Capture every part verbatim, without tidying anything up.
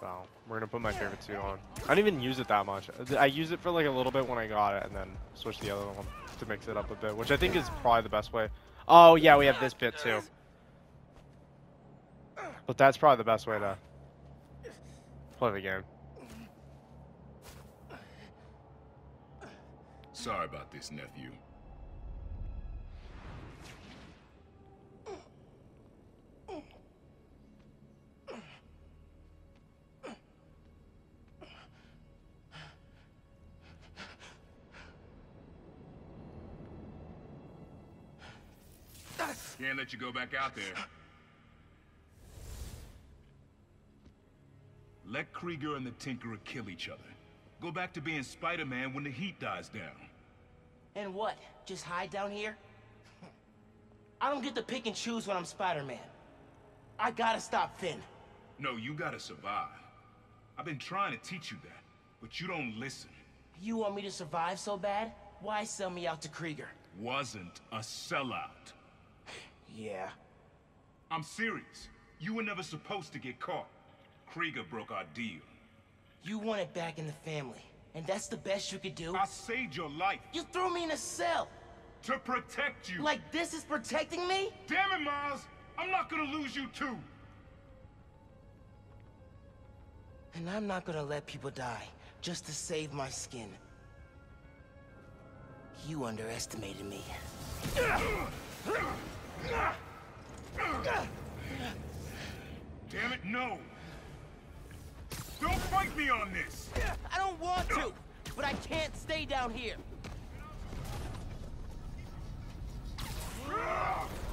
So we're gonna put my favorite suit on. I don't even use it that much. I use it for like a little bit when I got it, and then switch the other one to mix it up a bit, which I think is probably the best way. Oh yeah, we have this bit too. But that's probably the best way to play the game. Sorry about this, nephew. Can't let you go back out there. Let Krieger and the Tinkerer kill each other. Go back to being Spider-Man when the heat dies down. And what? Just hide down here? I don't get to pick and choose when I'm Spider-Man. I gotta stop Finn. No, you gotta survive. I've been trying to teach you that, but you don't listen. You want me to survive so bad? Why sell me out to Krieger? Wasn't a sellout. Yeah. I'm serious. You were never supposed to get caught. Krieger broke our deal. You want it back in the family, and that's the best you could do? I saved your life. You threw me in a cell. To protect you. Like this is protecting me? Damn it, Miles. I'm not gonna lose you too. And I'm not gonna let people die just to save my skin. You underestimated me. Damn it, no! Don't fight me on this! I don't want to, but I can't stay down here.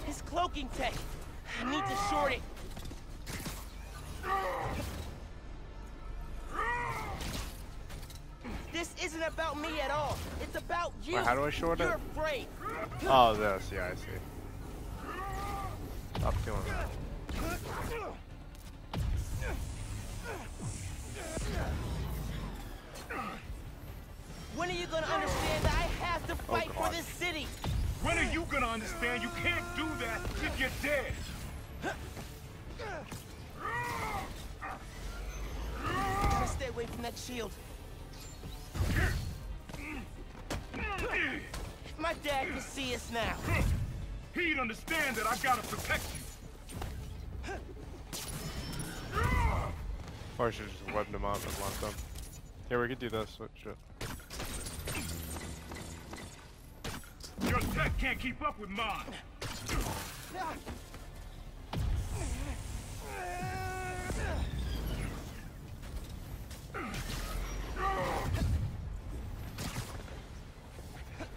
His cloaking tech. I need to short it. This isn't about me at all. It's about you. Wait, how do I short it? You're afraid. Oh, this. Yeah, I see. Stop doing that. When are you gonna understand that I have to fight oh, for this city? When are you gonna understand you can't do that if you're dead? Gotta stay away from that shield. If my dad could see us now, he'd understand that I gotta protect you. Or I should just web them up and lump them. Here, we could do this. Shit. Your tech can't keep up with mine.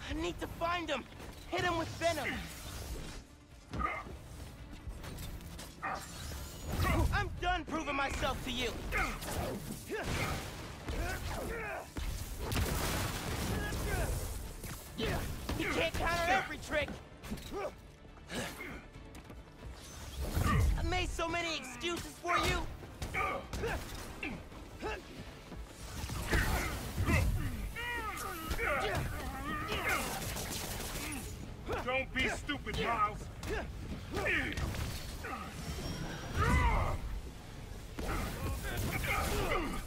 I need to find him. Hit him with venom. I'm done proving myself to you. You can't counter every trick. I made so many excuses for you. Don't be stupid, Miles.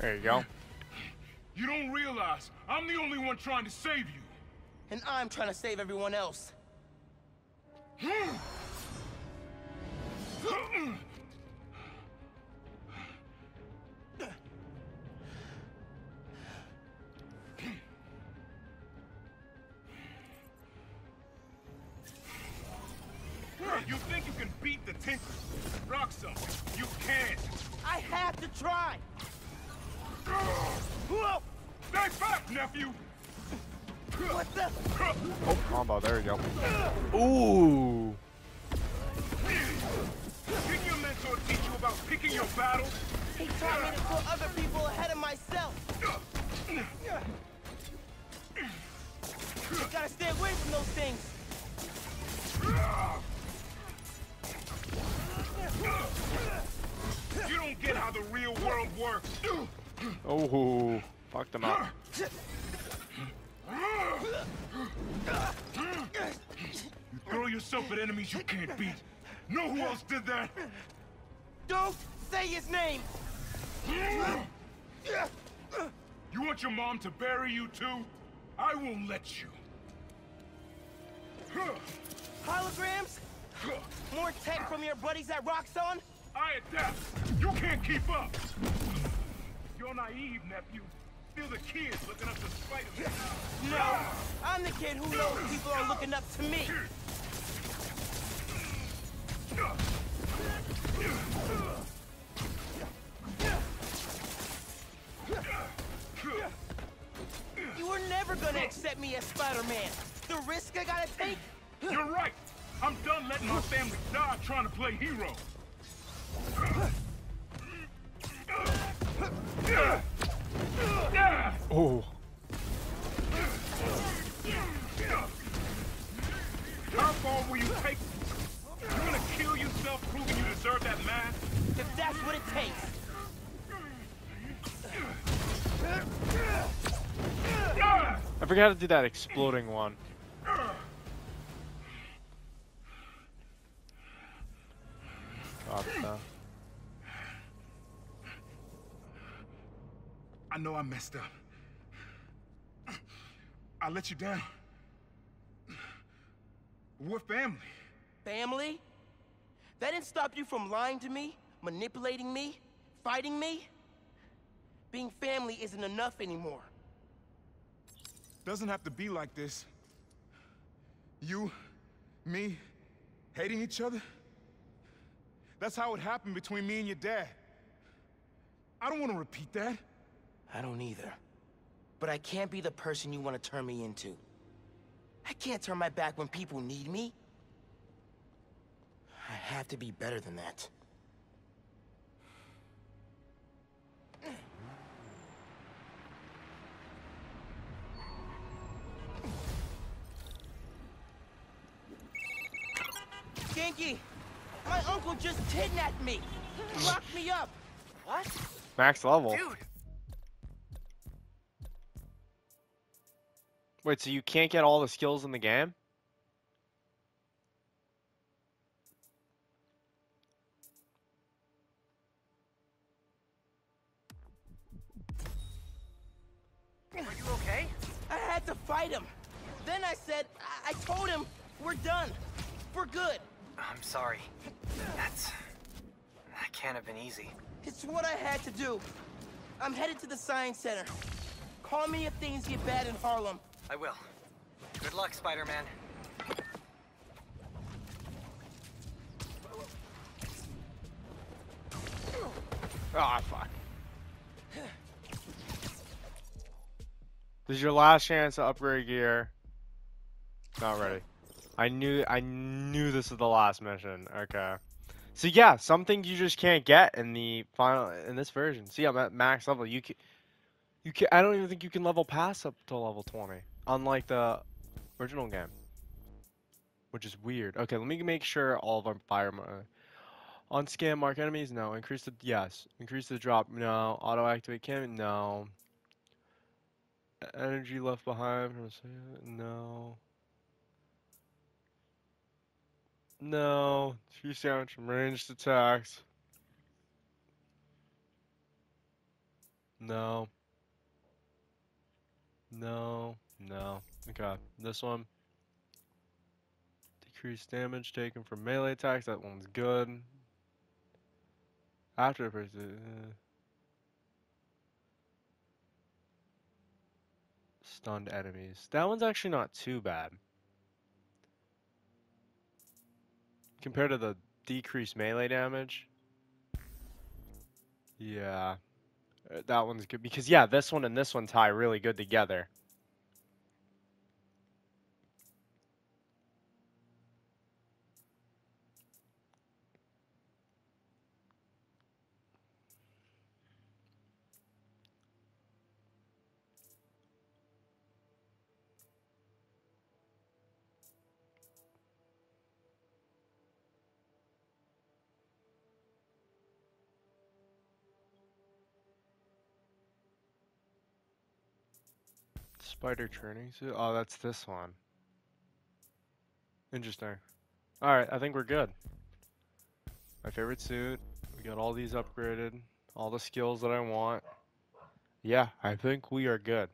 There you go. You don't realize I'm the only one trying to save you. And I'm trying to save everyone else. You think you can beat the Tinker? Roxxon, you can't. I have to try. Whoa! Stay back, nephew! What the? Oh, combo, there you go. Ooh! Didn't your mentor teach you about picking your battles? He taught me to put other people ahead of myself. You gotta stay away from those things. You don't get how the real world works. Oh, fucked them up. You throw yourself at enemies you can't beat. Know who else did that? Don't say his name. You want your mom to bury you too? I won't let you. Holograms? More tech from your buddies at Roxxon? I adapt. You can't keep up. You're naive, nephew. Still the kids looking up to Spider-Man. No, I'm the kid who knows people are looking up to me. You were never gonna accept me as Spider-Man. The risk I gotta take? You're right. I'm done letting my family die trying to play hero. Oh. How far will you take? You wanna kill yourself proving you deserve that mask? If that's what it takes. I forgot to do that exploding one. God, no. I know I messed up. I let you down. We're family. Family? That didn't stop you from lying to me, manipulating me, fighting me? Being family isn't enough anymore. Doesn't have to be like this. You, me, hating each other? That's how it happened between me and your dad. I don't want to repeat that. I don't either. But I can't be the person you want to turn me into. I can't turn my back when people need me. I have to be better than that. Genki, my uncle just kidnapped me. He locked me up. What? Max level. Dude. Wait, so you can't get all the skills in the game? Are you okay? I had to fight him. Then I said, I, I told him, we're done. We're good. I'm sorry. That's... that can't have been easy. It's what I had to do. I'm headed to the science center. Call me if things get bad in Harlem. I will. Good luck, Spider-Man. Ah, oh, fuck. This is your last chance to upgrade gear. Not ready. I knew I knew this was the last mission. Okay. So yeah, something you just can't get in the final in this version. See, I'm at max level. You can, you can. I don't even think you can level past up to level twenty. Unlike the original game, which is weird. Okay, let me make sure all of our fire on scan mark enemies. No, increase the yes, increase the drop. No, auto activate cannon. No, energy left behind. No, no, three damage from ranged attacks. No. No, no. Okay, this one. Decreased damage taken from melee attacks. That one's good. After it, uh, stunned enemies. That one's actually not too bad compared to the decreased melee damage. Yeah. That one's good because, yeah, this one and this one tie really good together. Spider churning. Oh, that's this one. Interesting. All right, I think we're good. My favorite suit. We got all these upgraded. all the skills that I want. Yeah, I think we are good.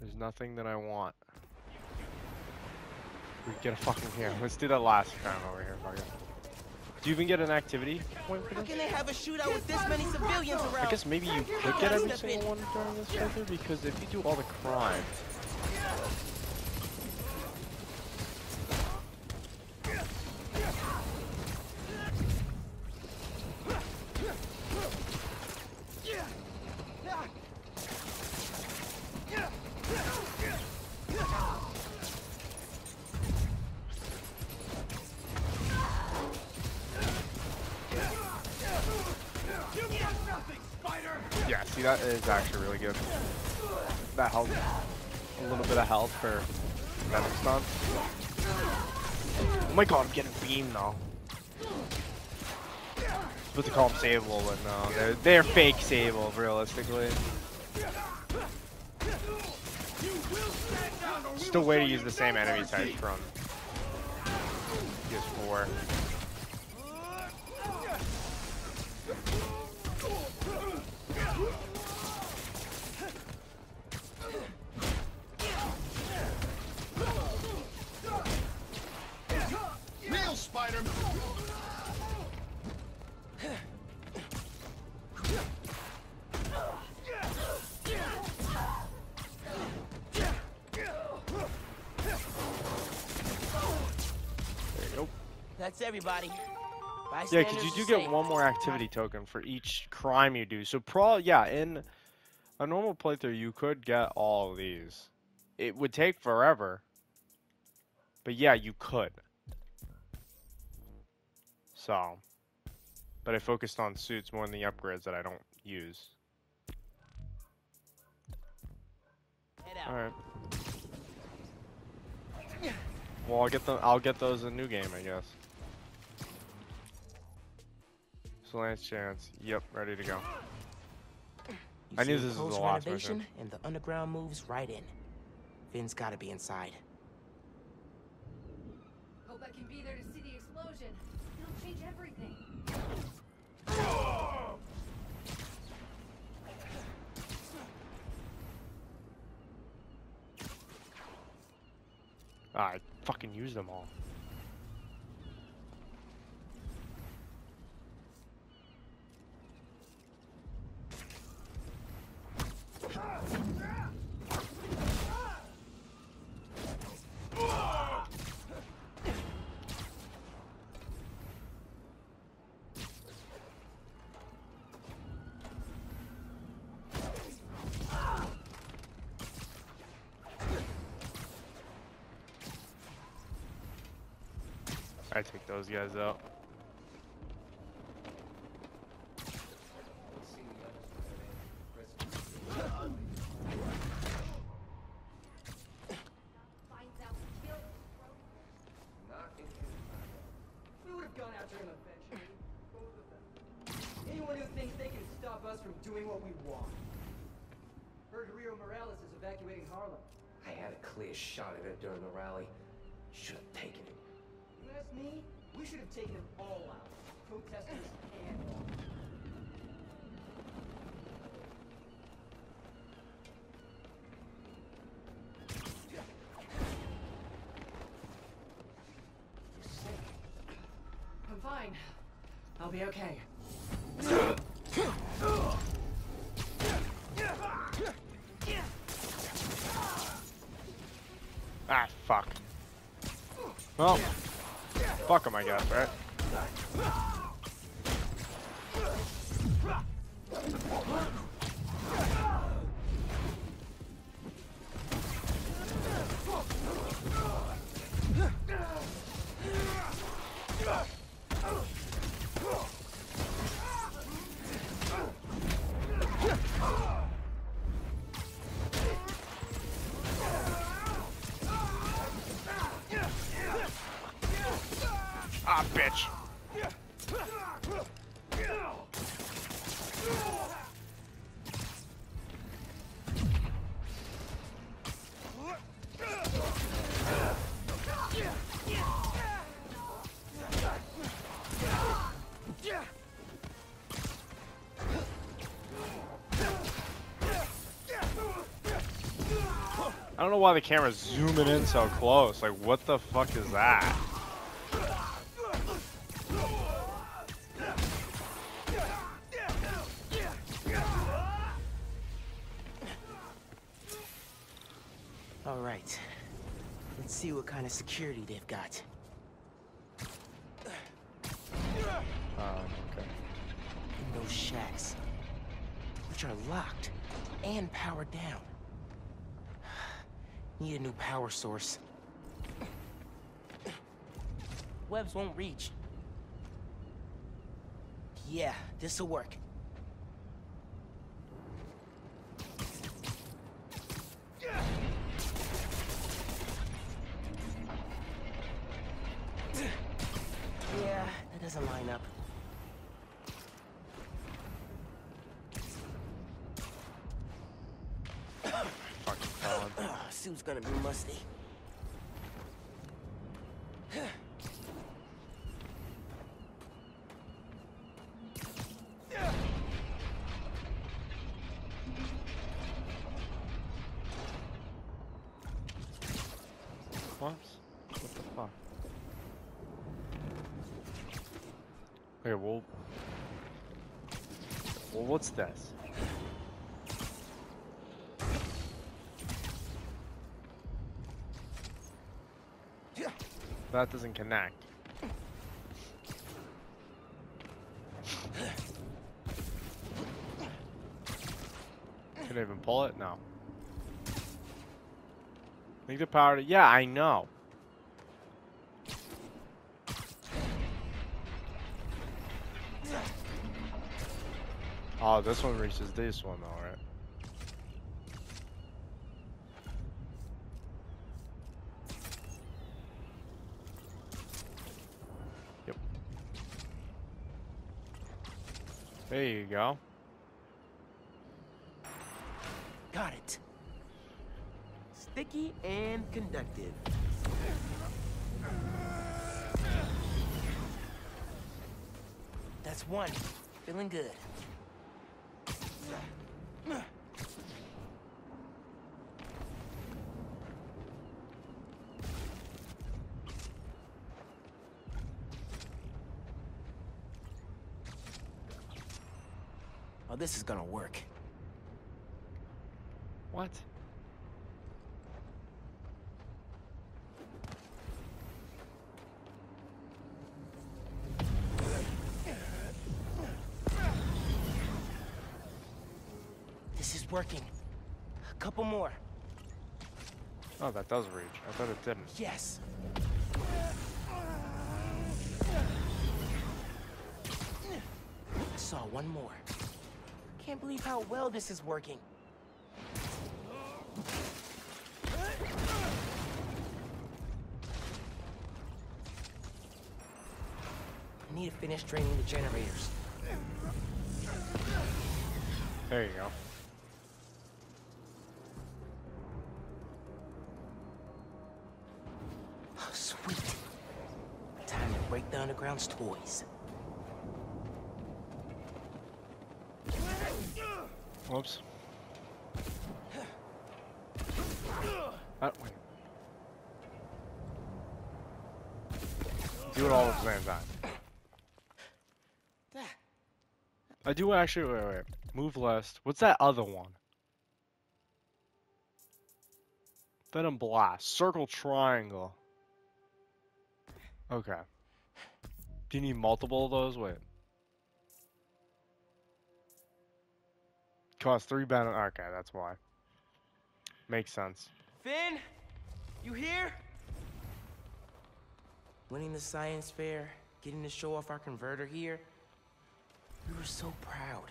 There's nothing that I want. We get a fucking here. Let's do that last round over here, fucker. Do you even get an activity point for this? How can they have a shootout with this many civilians around? I guess maybe you could get every single one during this further, because if you do all the crime. That is actually really good. That helps. A little bit of health for venom stun. Oh my god, I'm getting beamed now. Supposed to call them saveable, but no, they're they're fake saveable realistically. Just a way to use the same enemy type from P S four. That's everybody. Yeah, because you do get one more activity token for each crime you do. So, pro yeah, in a normal playthrough, you could get all of these. It would take forever, but yeah, you could. So, but I focused on suits more than the upgrades that I don't use. All right. Well, I'll get them. I'll get those in a new game, I guess. Last chance. Yep, ready to go. You I knew this was the last mission. And the underground moves right in. Finn's got to be inside. Hope I can be there to see the explosion. It'll change everything. Ah, I fucking used them all. I take those guys out. Fine. I'll be okay. Ah, fuck. Well, fuck him, I guess, right? Bitch. I don't know why the camera's zooming in so close. Like, what the fuck is that? All right. Let's see what kind of security they've got. Um, okay. In those shacks, which are locked and powered down. Need a new power source. Webs won't reach. Yeah, this'll work. Yeah, that doesn't line up. Suit's gonna be musty. What? What the fuck? Okay, well, well, what's this? That doesn't connect. Can I even pull it? No. I think the power to... Yeah, I know. Oh, this one reaches this one though, right? There you go. Got it. Sticky and conductive. That's one. Feeling good. This is gonna work. What? This is working. A couple more. Oh, that does reach. I thought it didn't. Yes. I saw one more. Can't believe how well this is working. I need to finish draining the generators. There you go. Oh, sweet. Time to break the underground's toys. Whoops. That way. Do it all at the same time. I do actually. Wait, wait. Move list. What's that other one? Venom blast. Circle triangle. Okay. Do you need multiple of those? Wait. Cost three battle. Okay, that's why. Makes sense. Finn, you here? Winning the science fair, getting to show off our converter here. We were so proud.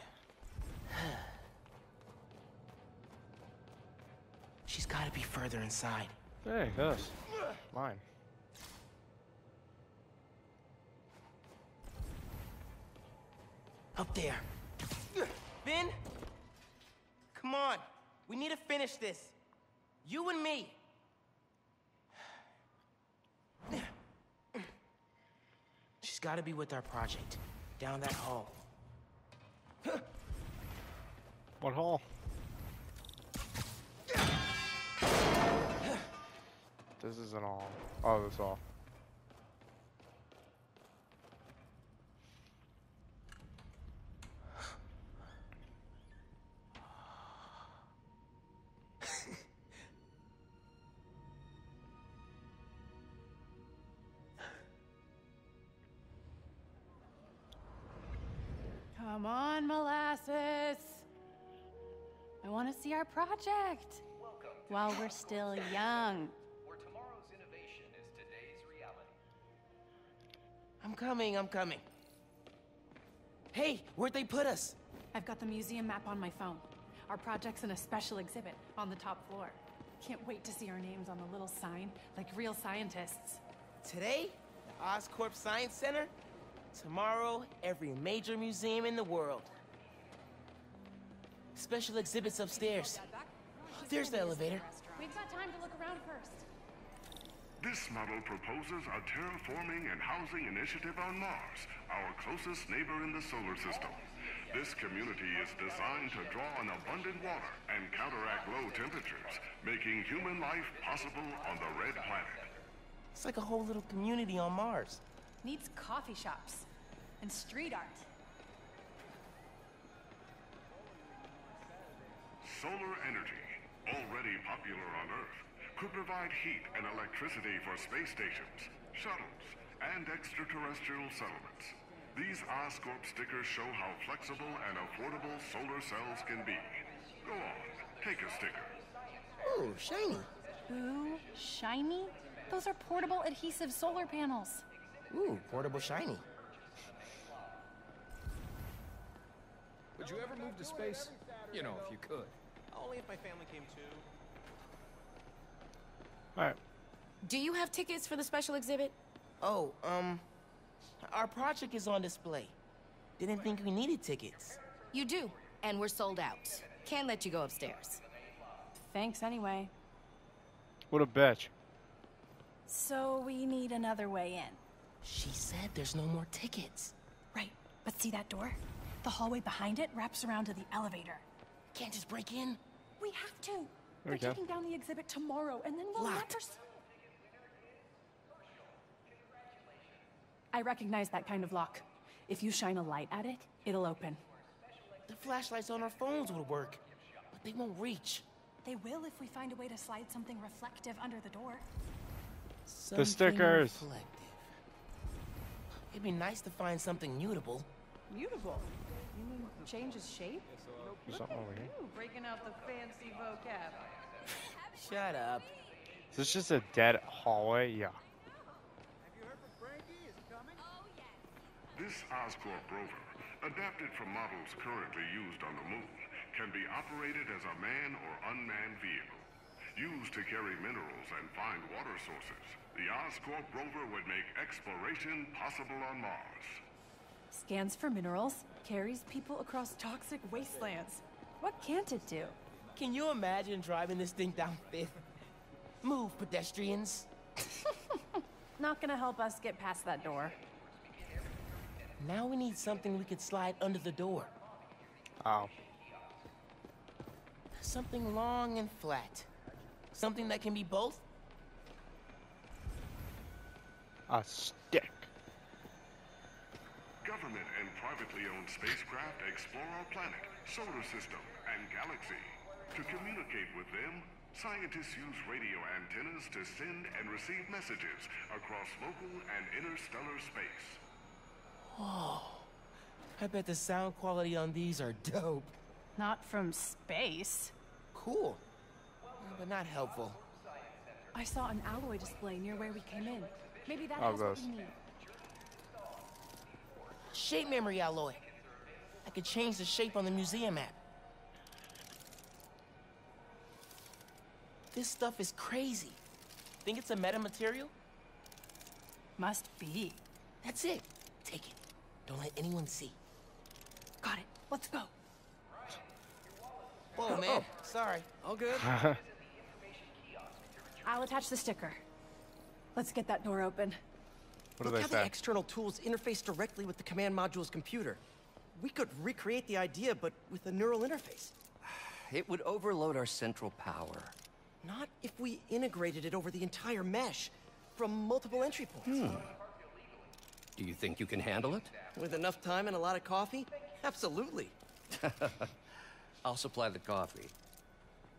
She's got to be further inside. Hey, yes. Mine. Up there. Finn? Come on, we need to finish this. You and me. She's got to be with our project, down that hall. What hall? This isn't all. Oh, that's all. Come on, molasses. I want to see our project. While we're still young. Where tomorrow's innovation is today's reality. I'm coming, I'm coming. Hey, where'd they put us? I've got the museum map on my phone. Our project's in a special exhibit on the top floor. Can't wait to see our names on the little sign, like real scientists. Today, the Oscorp Science Center. Tomorrow, every major museum in the world. Special exhibits upstairs. There's the elevator. We've got time to look around first. This model proposes a terraforming and housing initiative on Mars, our closest neighbor in the solar system. This community is designed to draw on abundant water and counteract low temperatures, making human life possible on the red planet. It's like a whole little community on Mars. Needs coffee shops and street art. Solar energy, already popular on Earth, could provide heat and electricity for space stations, shuttles, and extraterrestrial settlements. These Oscorp stickers show how flexible and affordable solar cells can be. Go on, take a sticker. Ooh, shiny. Ooh, shiny? Those are portable adhesive solar panels. Ooh, portable shiny. Would you ever move to space? You know, if you could. Only if my family came too. Alright. Do you have tickets for the special exhibit? Oh, um... our project is on display. Didn't think we needed tickets. You do, and we're sold out. Can't let you go upstairs. Thanks anyway. What a bitch. So we need another way in. She said there's no more tickets. Right, but see that door? The hallway behind it wraps around to the elevator. Can't just break in. We have to. There They're taking down the exhibit tomorrow, and then we'll never see it. I recognize that kind of lock. If you shine a light at it, it'll open. The flashlights on our phones would work, but they won't reach. They will if we find a way to slide something reflective under the door. Something the stickers. Reflective. It'd be nice to find something mutable. Mutable? You mean changes shape? Look at you, breaking out the fancy vocab. Shut up. Is this just a dead hallway? Yeah. Have you heard from Frankie? Is he coming? Oh, yes. This Oscorp rover, adapted from models currently used on the moon, can be operated as a man or unmanned vehicle. Used to carry minerals and find water sources, the Oscorp rover would make exploration possible on Mars. Scans for minerals, carries people across toxic wastelands. What can't it do? Can you imagine driving this thing down Fifth? Move, pedestrians. Not gonna help us get past that door. Now we need something we could slide under the door. Oh. Something long and flat. Something that can be both? A stick. Government and privately owned spacecraft explore our planet, solar system, and galaxy. To communicate with them, scientists use radio antennas to send and receive messages across local and interstellar space. Whoa. I bet the sound quality on these are dope. Not from space. Cool. But not helpful. I saw an alloy display near where we came in. Maybe that has what we need. Shape memory alloy. I could change the shape on the museum app. This stuff is crazy. Think it's a metamaterial? Must be. That's it. Take it. Don't let anyone see. Got it. Let's go. Whoa, man. Oh. Sorry. All good. I'll attach the sticker. Let's get that door open. What Look how say? The external tools interface directly with the command module's computer. We could recreate the idea, but with a neural interface. It would overload our central power. Not if we integrated it over the entire mesh, from multiple entry points. Hmm. Do you think you can handle it? With enough time and a lot of coffee? Absolutely. I'll supply the coffee.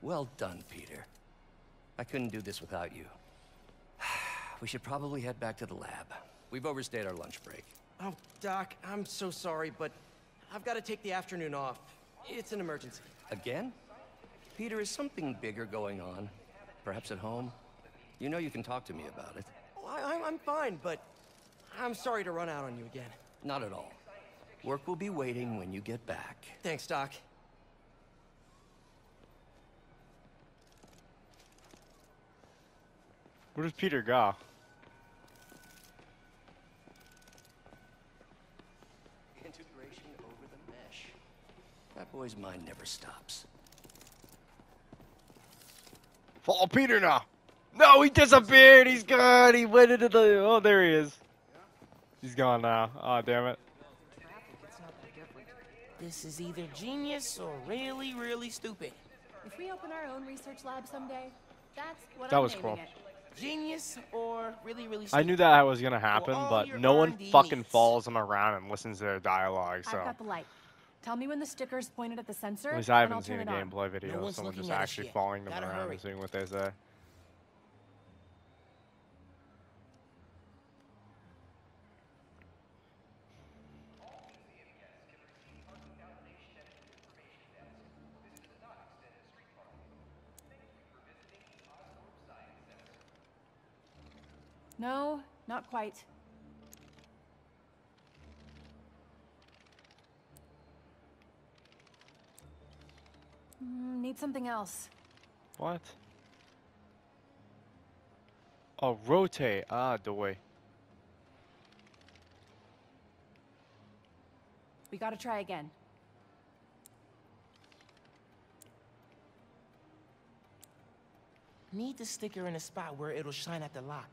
Well done, Peter. I couldn't do this without you. We should probably head back to the lab. We've overstayed our lunch break. Oh, Doc, I'm so sorry, but I've got to take the afternoon off. It's an emergency. Again? Peter, is something bigger going on? Perhaps at home? You know you can talk to me about it. Oh, I, I'm fine, but I'm sorry to run out on you again. Not at all. Work will be waiting when you get back. Thanks, Doc. Where does Peter go? Integration over the mesh. That boy's mind never stops. Follow Peter now. No, he disappeared. He's gone. He went into the. Oh, there he is. He's gone now. Oh, damn it. This is either genius or really, really stupid. If we open our own research lab someday, that's what that I'm was cool. It. Genius or really, really stupid. I knew that was gonna happen, but no one fucking follows them around and listens to their dialogue. So. I've got the light. Tell me when the sticker's pointed at the sensor. At least I haven't seen a gameplay video of someone just actually following them around and seeing what they say. No, not quite. Mm, need something else. What? Oh, rotate. Ah, the way. We gotta try again. Need the sticker in a spot where it'll shine at the lock.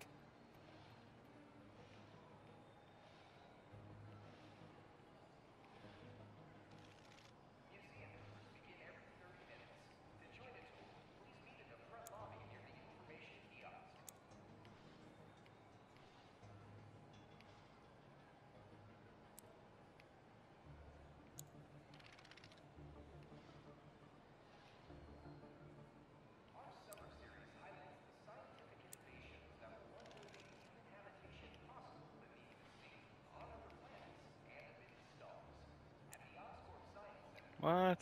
What?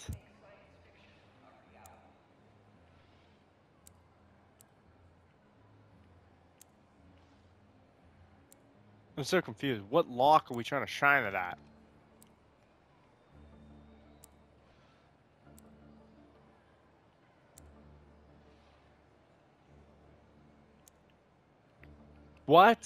I'm so confused. What lock are we trying to shine it at? What?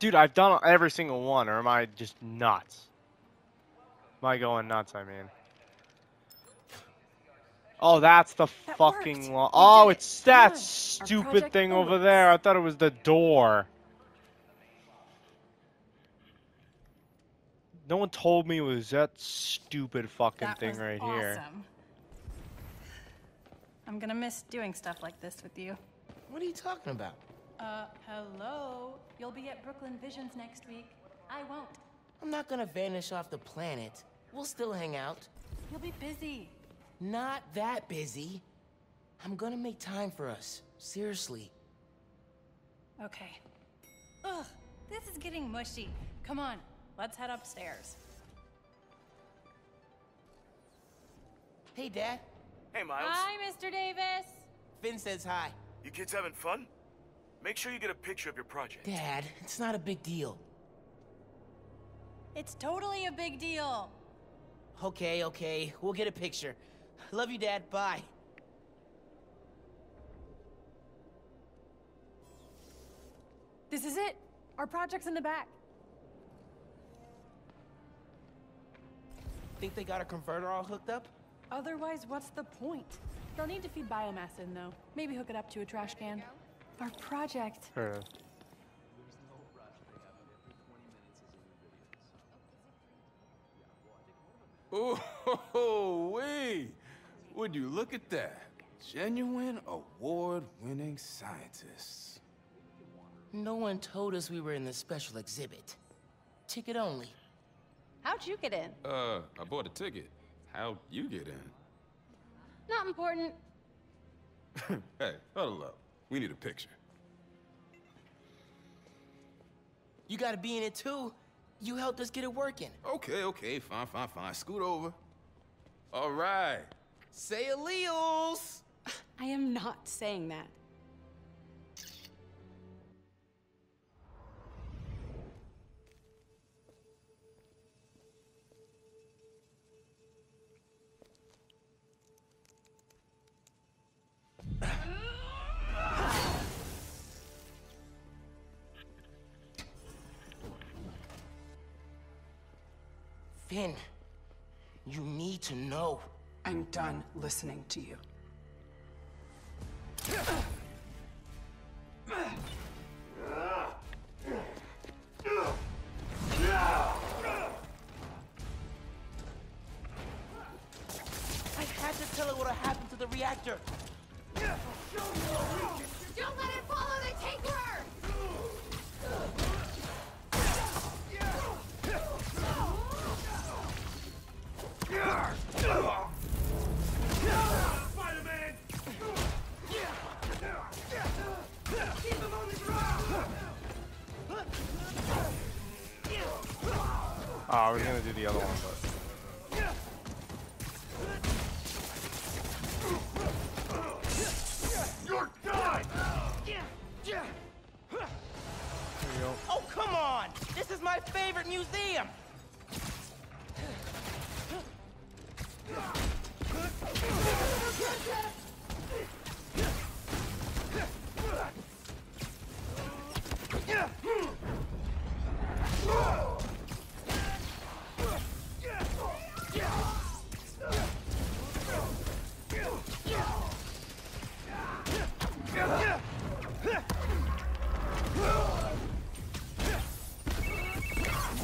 Dude, I've done every single one, or am I just nuts? Am I going nuts, I mean? Oh, that's the that fucking lock. Oh, it's that stupid thing over there. I thought it was the door. No one told me it was that stupid fucking thing right here. I'm gonna miss doing stuff like this with you. What are you talking about? Uh, hello? You'll be at Brooklyn Visions next week. I won't. I'm not gonna vanish off the planet. We'll still hang out. You'll be busy. Not that busy. I'm gonna make time for us. Seriously. Okay. Ugh, this is getting mushy. Come on, let's head upstairs. Hey, Dad. Hey, Miles. Hi, Mister Davis. Finn says hi. You kids having fun? Make sure you get a picture of your project. Dad, it's not a big deal. It's totally a big deal. Okay, okay. We'll get a picture. Love you, Dad. Bye. This is it. Our project's in the back. Think they got a converter all hooked up? Otherwise, what's the point? They'll need to feed biomass in, though. Maybe hook it up to a trash can. Our project. Uh. Oh, wee! Would you look at that? Genuine award-winning scientists. No one told us we were in the special exhibit. Ticket only. How'd you get in? Uh, I bought a ticket. How'd you get in? Not important. Hey, huddle up. We need a picture. You gotta be in it too. You helped us get it working. Okay, okay, fine, fine, fine. Scoot over. All right. Say alleles. I am not saying that. Finn, you need to know. I'm done listening to you. I had to tell her what happened to the reactor. Don't let it follow the Tinkerer! Spider-Man! Keep him on the ground! Oh, I was gonna do the other one, but... You're done! Here we go. Oh, come on! This is my favorite museum!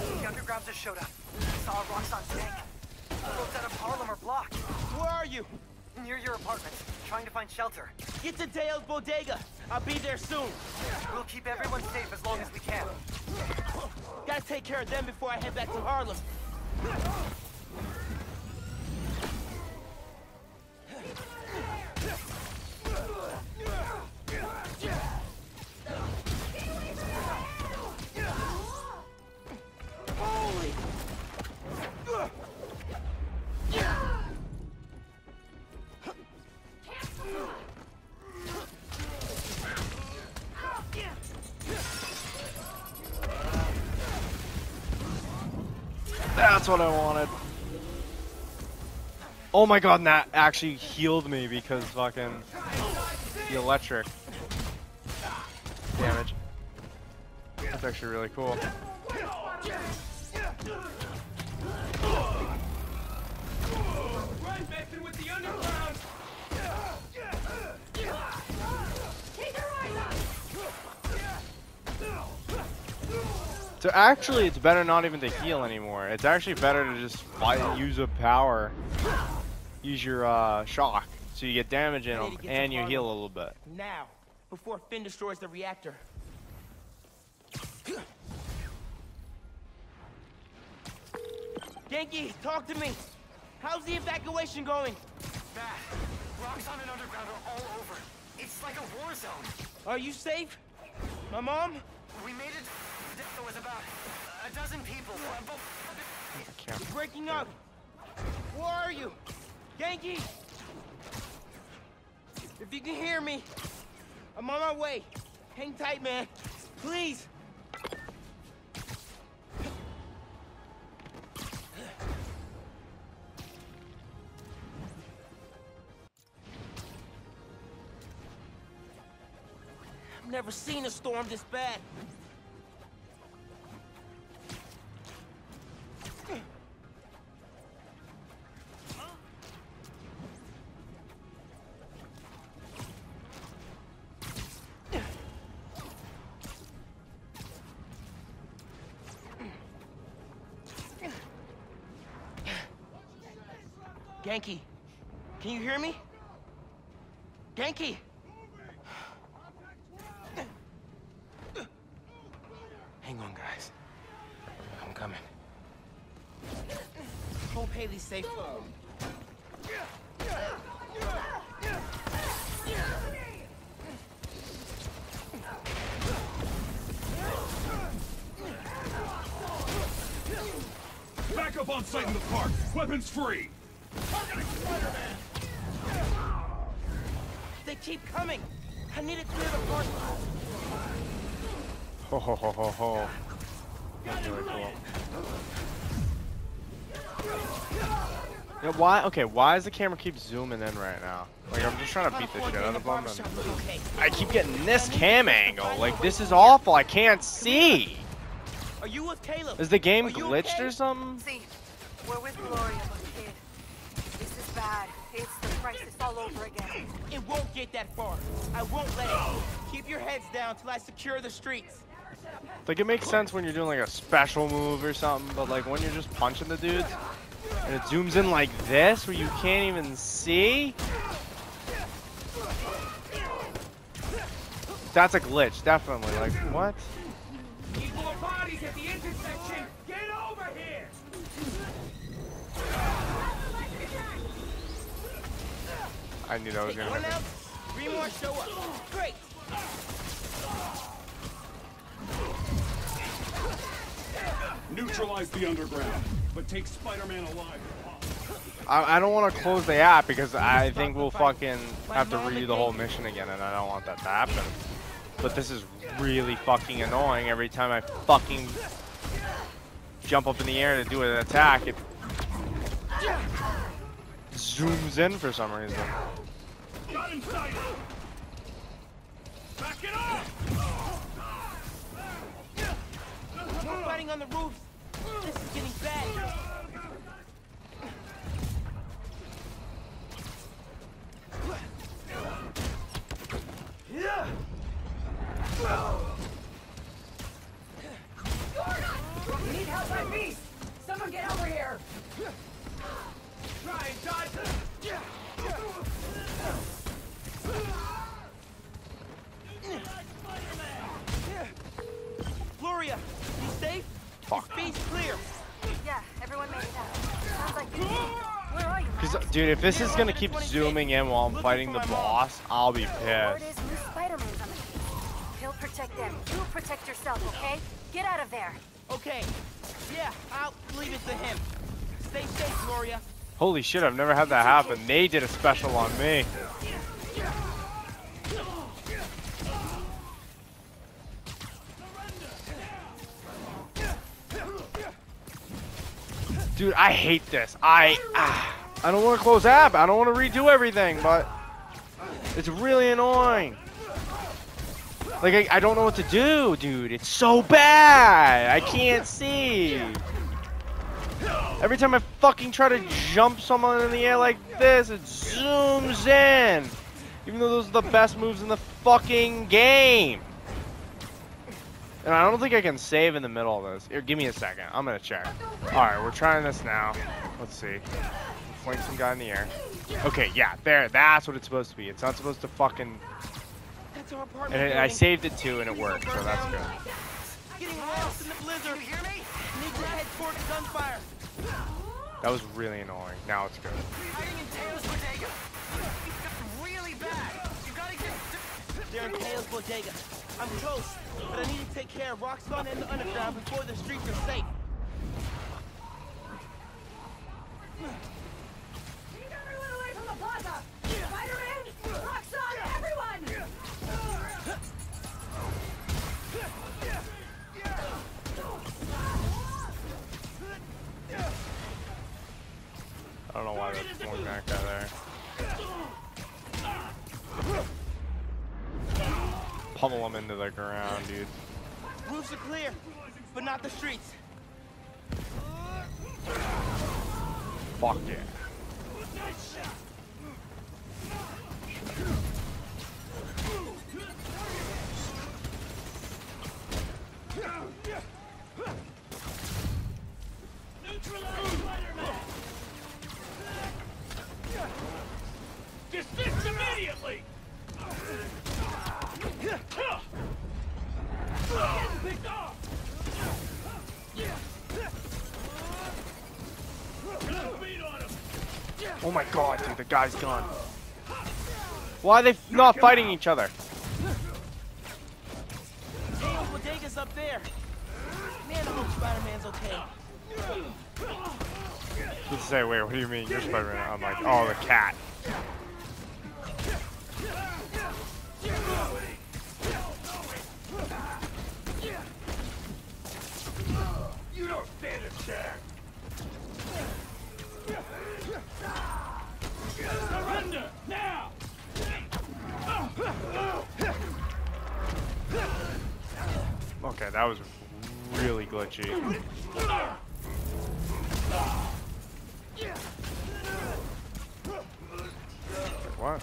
The underground just showed up. Saw a Roxxon tank. Roads out of Harlem are blocked. Where are you? Near your apartment, trying to find shelter. Get to Dale's bodega. I'll be there soon. We'll keep everyone safe as long as we can. Gotta take care of them before I head back to Harlem. That's what I wanted. Oh my god, and that actually healed me because fucking the electric damage. That's actually really cool. So actually, it's better not even to heal anymore. It's actually better to just fight, use a power, use your uh, shock, so you get damage in them and you heal a little bit. Now, before Finn destroys the reactor. Genki, talk to me. How's the evacuation going? Bad. Rocks on an underground are all over. It's like a war zone. Are you safe? My mom? We made it. There was about a dozen people. You're breaking up. Where are you? Genki! If you can hear me, I'm on my way. Hang tight, man. Please. I've never seen a storm this bad. Genki, can you hear me? Genki! Hang on, guys. I'm coming. Hold Haley safe. Back up on site in the park. Weapons free. Targeting Spider-Man. They keep coming. I need to clear the park. Ho ho ho ho ho. That's really cool. Yeah, why? Okay, why does the camera keep zooming in right now? Like, I'm just trying to beat the shit out of them. And I keep getting this cam angle. Like, this is awful. I can't see. Are you with Caleb? Is the game glitched or something? See, we're with Gloria, but kid, this is bad. It's the crisis all over again. It won't get that far. I won't let it. Keep your heads down till I secure the streets. Like, it makes sense when you're doing, like, a special move or something, but, like, when you're just punching the dudes, and it zooms in like this, where you can't even see? That's a glitch, definitely. Like, what? Need more bodies at the intersection! Get over here! I knew that was gonna happen. Three more show up. Great! Neutralize the underground, but take Spider-Man alive. I, I don't want to close the app because I think we'll fucking have to redo the whole mission again, and I don't want that to happen. But this is really fucking annoying. Every time I fucking jump up in the air to do an attack, it zooms in for some reason. Got inside. Back it up! We're fighting on the roof. This is getting bad. Yeah. You're not. We need help by beast. Someone get over here. Try and dodge them. Yeah. Gloria, you safe? Fuck. Space clear. Yeah, everyone made it out. Sounds like you. Where are you? Cause, dude, if this is gonna keep zooming in while I'm fighting the boss, I'll be pissed. He'll protect them. You protect yourself, okay? Get out of there. Okay. Yeah, I'll leave it to him. Stay safe, Gloria. Holy shit, I've never had that happen. They did a special on me. Dude, I hate this. I ah, I don't want to close app. I don't want to redo everything, but it's really annoying. Like, I, I don't know what to do, dude. It's so bad. I can't see. Every time I fucking try to jump someone in the air like this, it zooms in. Even though those are the best moves in the fucking game. And I don't think I can save in the middle of this. Here, give me a second. I'm gonna check. Alright, we're trying this now. Let's see. Fling some guy in the air. Okay, yeah, there. That's what it's supposed to be. It's not supposed to fucking... And it, I saved it too, and it worked, so that's good. That was really annoying. Now it's good. They're in Tails Bodega. I'm close, but I need to take care of Roxxon and the underground before the streets are safe. Keep everyone away from the plaza! Spider-Man, Roxxon, everyone! I don't know why there's one back out there. Pummel them into the ground, dude. Roofs are clear, but not the streets. Fuck yeah. Neutralize Spider-Man! Oh my god, dude, the guy's gone. Why are they not fighting each other? Hey, Bodega's up there. Man, I hope Spider-Man's okay. Just say, wait, what do you mean you're Spider-Man? I'm like, oh, the cat. You don't stand a chance. Surrender now! Okay, that was really glitchy. What?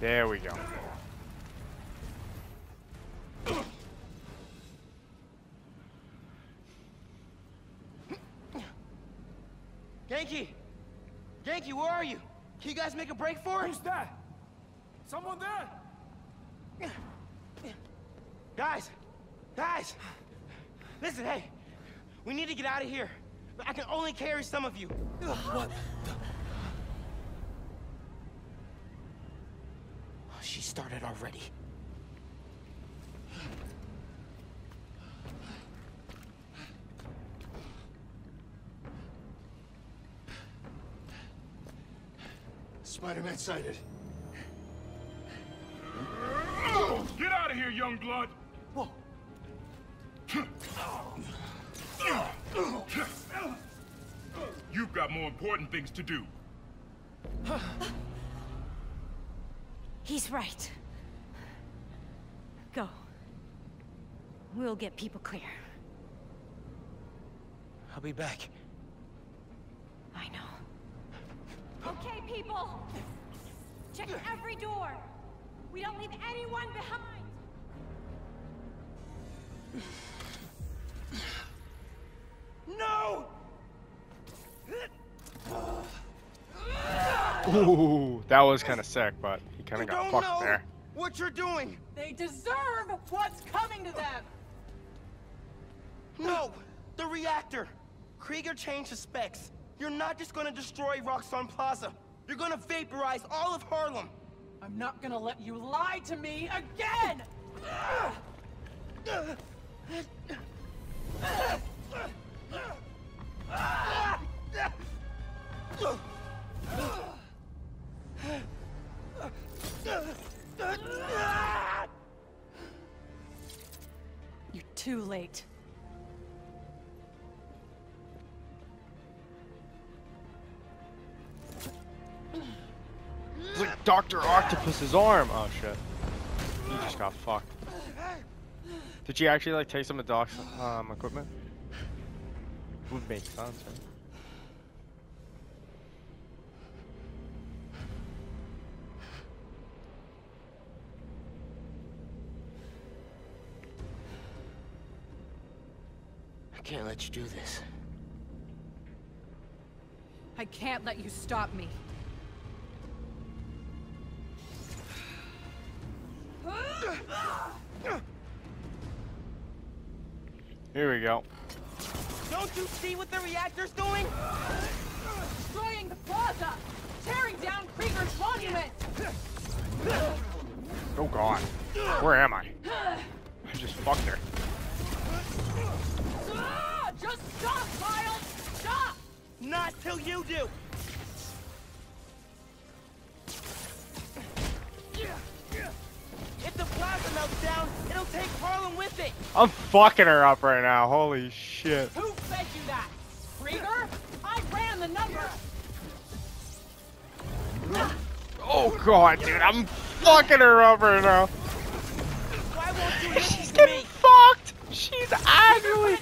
There we go. Genki! Genki, where are you? Can you guys make a break for it? Who's that? Someone there? Guys! Guys! Listen, hey! We need to get out of here. I can only carry some of you. What? She started already. Spider-Man sighted. Get out of here, young blood! Whoa. You've got more important things to do. He's right. Go. We'll get people clear. I'll be back. I know. Okay, people! Check every door! We don't leave anyone behind! No! Ooh, that was kind of sick, but he kind of got fucked there. What you're doing? They deserve what's coming to them! No! The reactor! Krieger changed the specs. You're not just gonna destroy Roxxon Plaza. You're gonna vaporize all of Harlem. I'm not gonna let you lie to me again! You're too late. Like Doctor Octopus's arm. Oh shit. He just got fucked. Did she actually like take some of Doc's um, equipment? Would make sense. I can't let you do this. I can't let you stop me. Here we go. Don't you see what the reactor's doing? Destroying the plaza! Tearing down Krieger's monument! Oh god. Where am I? I just fucked her. Ah, just stop, Miles! Stop! Not till you do! If the plaza melts down, it'll take Harlem with it! I'm fucking her up right now, holy shit. Who fed you that? Krieger? I ran the number! Oh god, dude, I'm fucking her up right now. Why won't you She's getting me? fucked! She's ugly!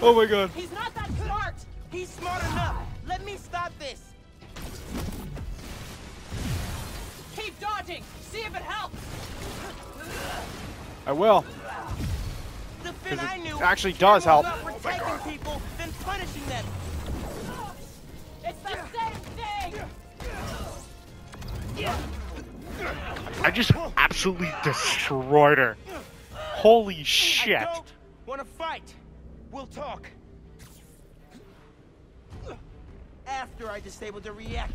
Oh my god. He's not that smart! He's smart enough! Let me stop this! Keep dodging! See if it helps! I will. The fin I knew actually does help. Oh my God. People, then punishing them. It's the same thing. I just I absolutely destroyed her. Holy shit. I don't wanna fight. We'll talk. After I disabled the reactor.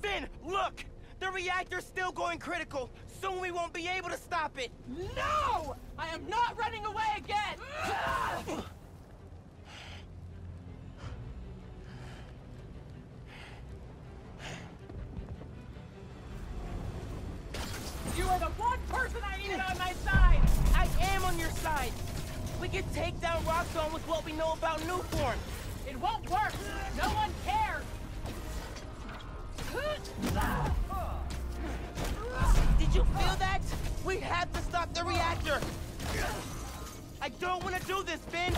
Finn, look! The reactor's still going critical. Soon we won't be able to stop it. No! I am not running away again! You are the one person I needed on my side! I am on your side! We can take down Roxxon with what we know about new form. It won't work! No one cares! Did you feel that? We have to stop the reactor! I don't want to do this, Finn!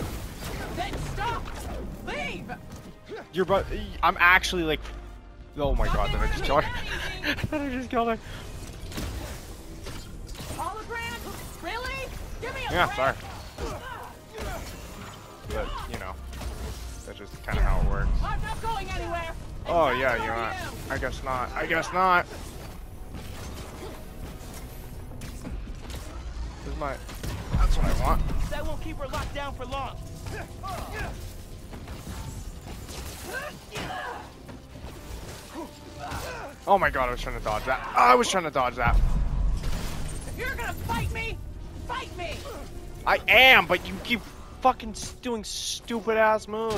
Then stop! Leave! You're but I'm actually like... Oh my god, did I just kill her? Did I just kill her? Hologram? Really? Give me a yeah, break. Sorry. But, you know, that's just kind of how it works. I'm not going anywhere. Oh, yeah, you're not. I guess not. I guess not. This is my... That's what I want. That won't keep her locked down for long. Oh my god, I was trying to dodge that. I was trying to dodge that. You're gonna fight me? Fight me! I am, but you keep fucking doing stupid ass moves.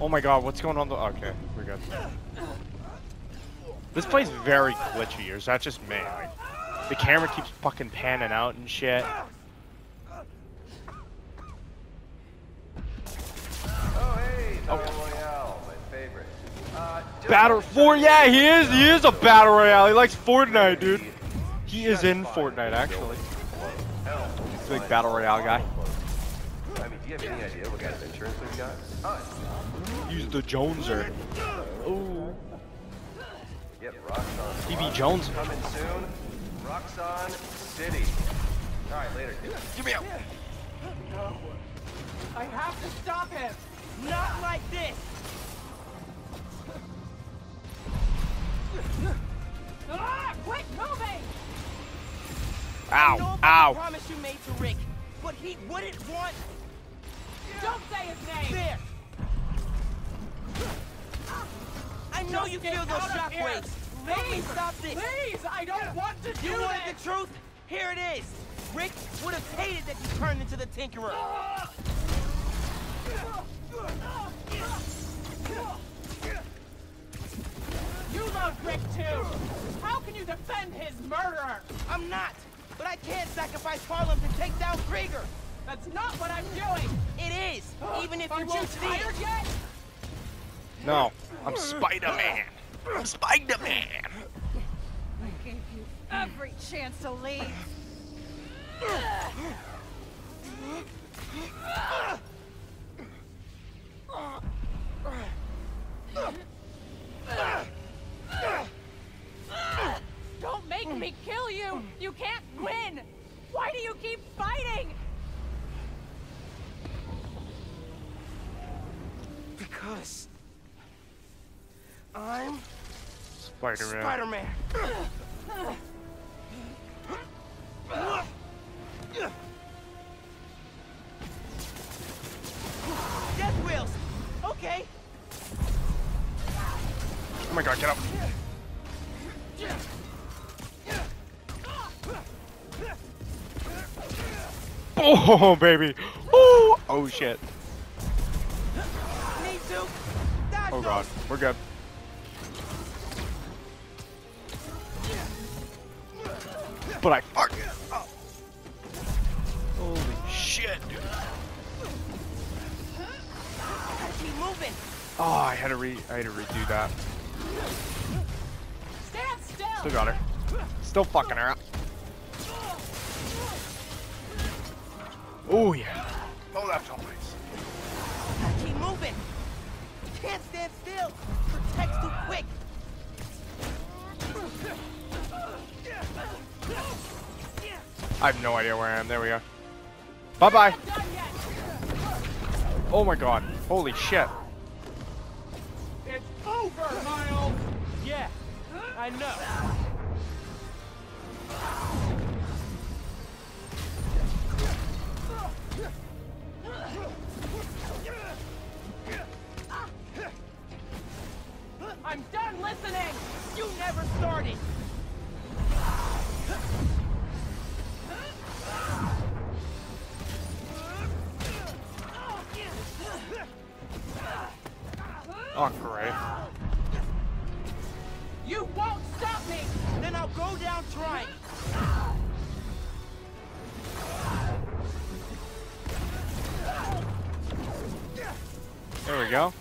Oh my god, what's going on? The okay, we're good. This play's very glitchy, or is that just me? Like, the camera keeps fucking panning out and shit. Oh hey, oh. Uh, Battle four, yeah, he is. He is a battle royale. He likes Fortnite, dude. He is in Fortnite, actually. He's a big battle royale guy. I mean, do you have any idea what kind of insurance we've got? Use the Joneser. Oh. Yep, Roxxon. He be Joneser. Coming soon. Roxxon City. All right, later. Give me up. No. I have to stop him. Not like this. Ah, quit moving! Ow, ow. I promise you made to Rick, but he wouldn't want... Don't say his name! There! I know you feel those shockwaves. Let me stop this. Please, I don't want to do You wanted that. The truth? Here it is. Rick would have hated that you turned into the Tinkerer. You love Rick too! How can you defend his murderer? I'm not! But I can't sacrifice Harlem to take down Krieger! That's not what I'm doing! It is! Even if you won't see it! Yet? No, I'm Spider-Man! I'm Spider-Man! I gave you every chance to leave! Don't make me kill you! You can't win! Why do you keep fighting? Because... I'm... Spider-Man. Spider-Man. Death wheels! Okay! Oh my god, get up! Oh, baby! Oh, oh shit! Oh god, we're good. But I fuck! Oh. Holy shit, dude! Oh, I had to re, I had to redo that. Stand still. Still got her. Still fucking her up. Oh yeah. Oh, that's always. I keep moving. Can't stand still. Protect too quick. I have no idea where I am. There we go. Bye-bye. Oh my god. Holy shit. It's over, Miles. Yeah, I know. I'm done listening. You never started. Oh, great. You won't stop me! Then I'll go down trying! There we go.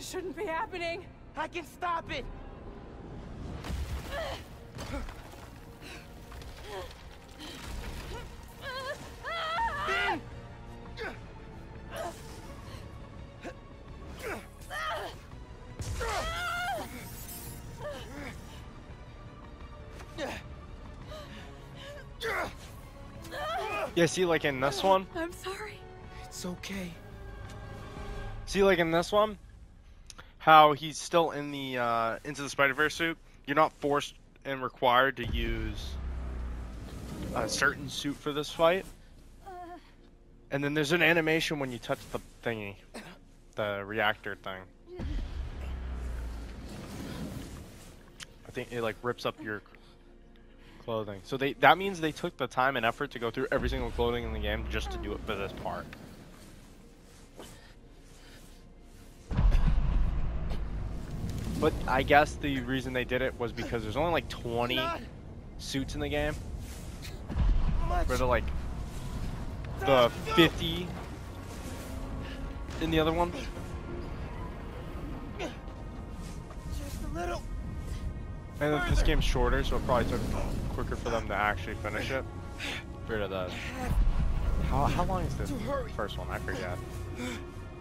Shouldn't be happening. I can stop it. Yeah, see, like in this one. I'm sorry. It's okay. See, like in this one. How he's still in the uh, Into the Spider-Verse suit. You're not forced and required to use a certain suit for this fight. And then there's an animation when you touch the thingy, the reactor thing. I think it like rips up your clothing. So they that means they took the time and effort to go through every single clothing in the game just to do it for this part. But I guess the reason they did it was because there's only like twenty suits in the game. Where they're like the fifty in the other one. Just a little. And this game's shorter, so it probably took quicker for them to actually finish it. Rid of that. How how long is this first one? I forget.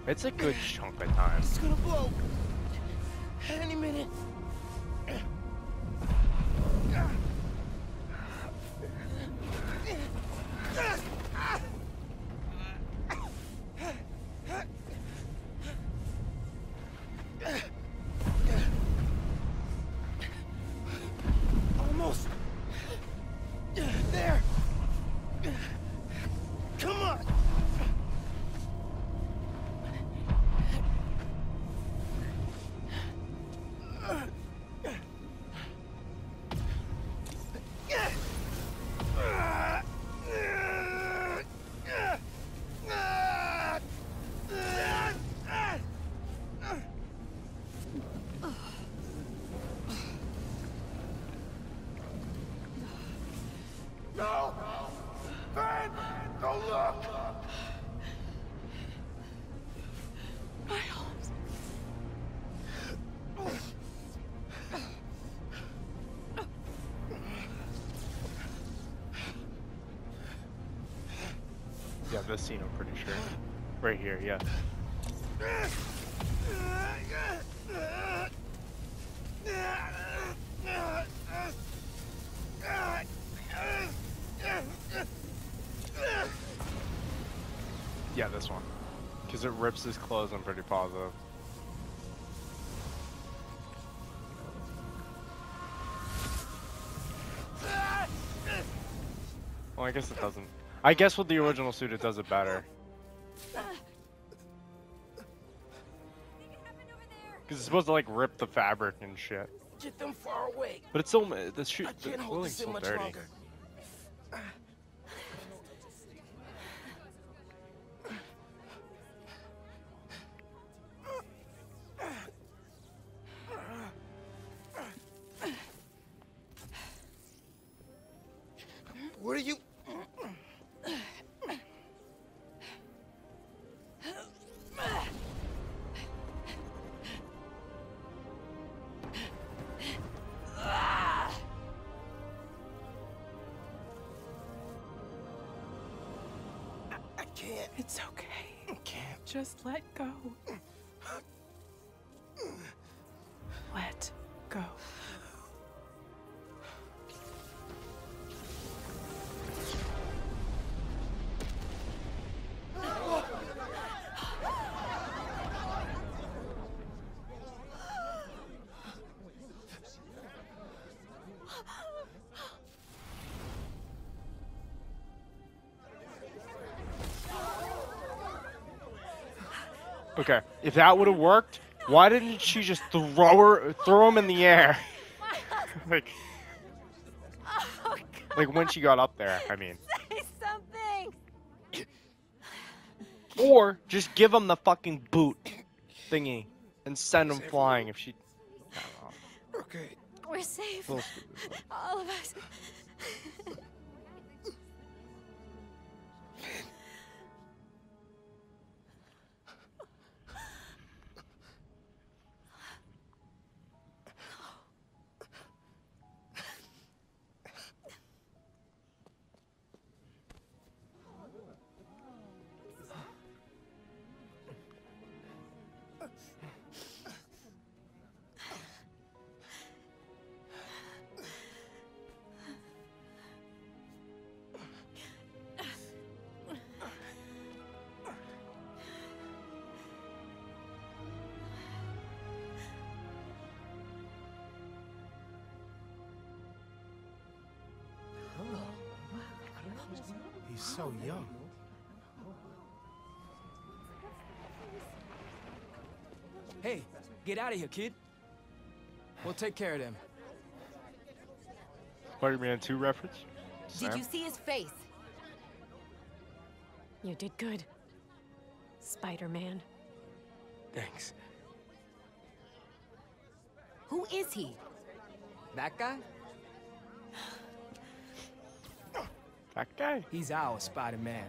It's a good chunk of time. It's gonna blow. Any minute. Almost there. Come on. Yeah, this scene, I'm pretty sure. Right here, yeah. Yeah, this one. Because it rips his clothes, I'm pretty positive. Well, I guess it doesn't. I guess with the original suit, it does it better. Because it's supposed to like rip the fabric and shit. Get them far away. But it's still the shoot. I can't hold this in much longer. What are you? It's okay. Can't. Just let go. Let go. Okay, if that would have worked, why didn't she just throw her, throw him in the air? like, oh, like when she got up there, I mean. Say something. Or just give him the fucking boot thingy and send him flying if she. I don't know. Okay. We're safe. Stupid, all of us. So young. Hey, get out of here, kid. We'll take care of them. Spider-Man two reference? Did you see his face? You did good, Spider-Man. Thanks. Who is he? That guy? That guy. He's our Spider-Man.